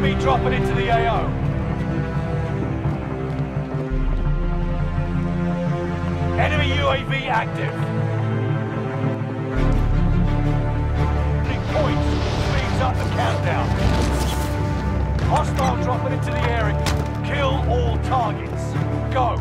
Enemy dropping into the AO. Enemy UAV active. Opening points speeds up the countdown. Hostile dropping into the area. Kill all targets. Go.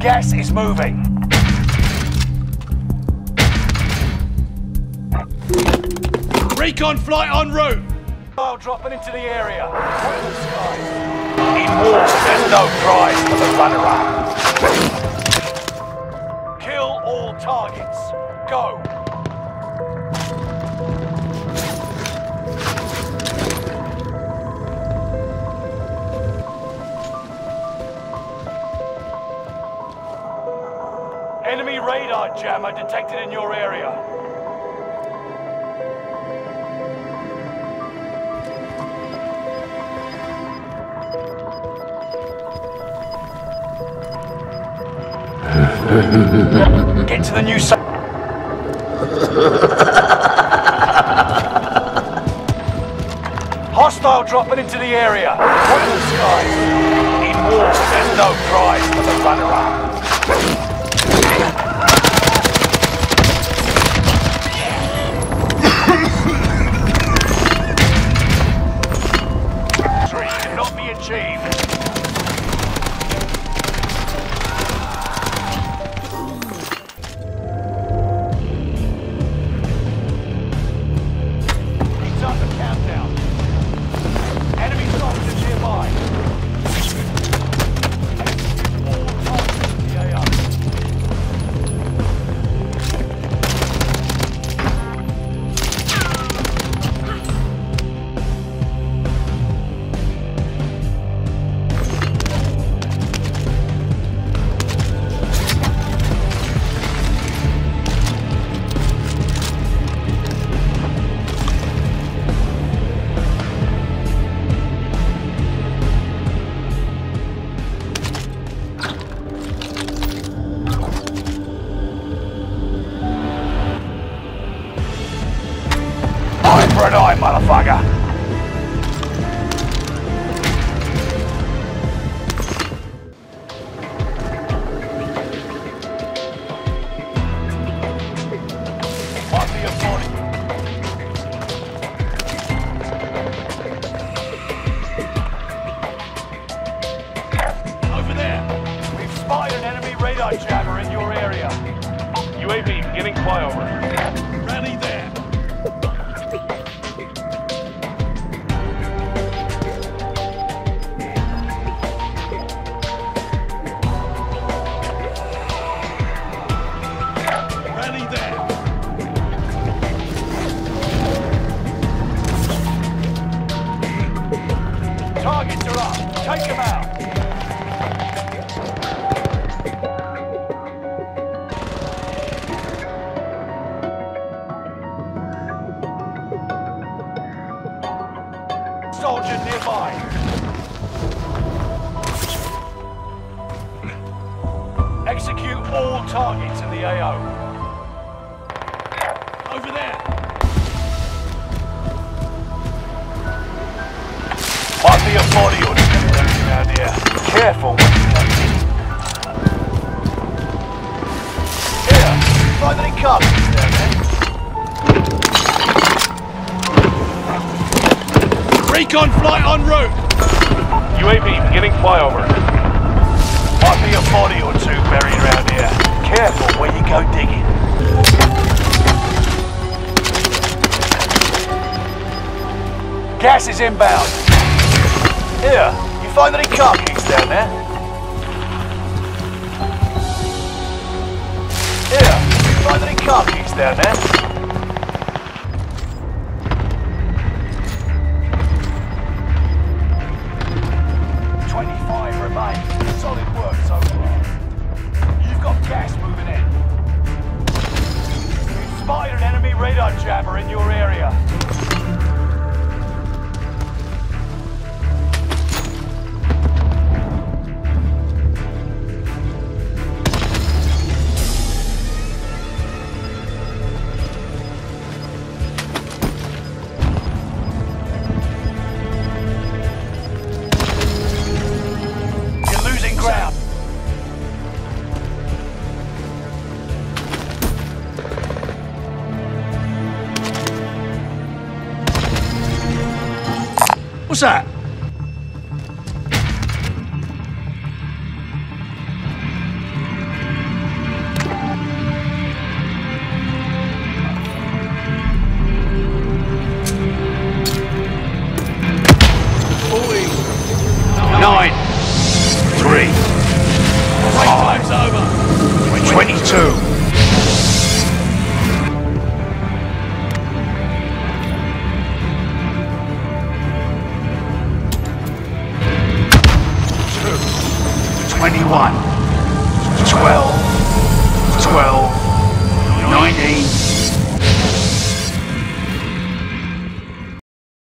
Gas is moving. Recon flight en route. Missile dropping into the area. In war, there's no prize for the runner-up. Kill all targets. Go. Enemy radar jammer detected in your area. Get to the new site. Hostile dropping into the area. Royal skies. In war, there's no prize for the runner-up. Soldier nearby. Execute all targets in the AO. Over there. Might be a body or something around here. Careful. Here, try that it comes. Recon flight en route. UAV beginning flyover. Might be a body or two buried around here. Careful where you go digging. Gas is inbound. Here, you find any car keys down there? Here, you find any car keys down there? What's that? One, 12, 19.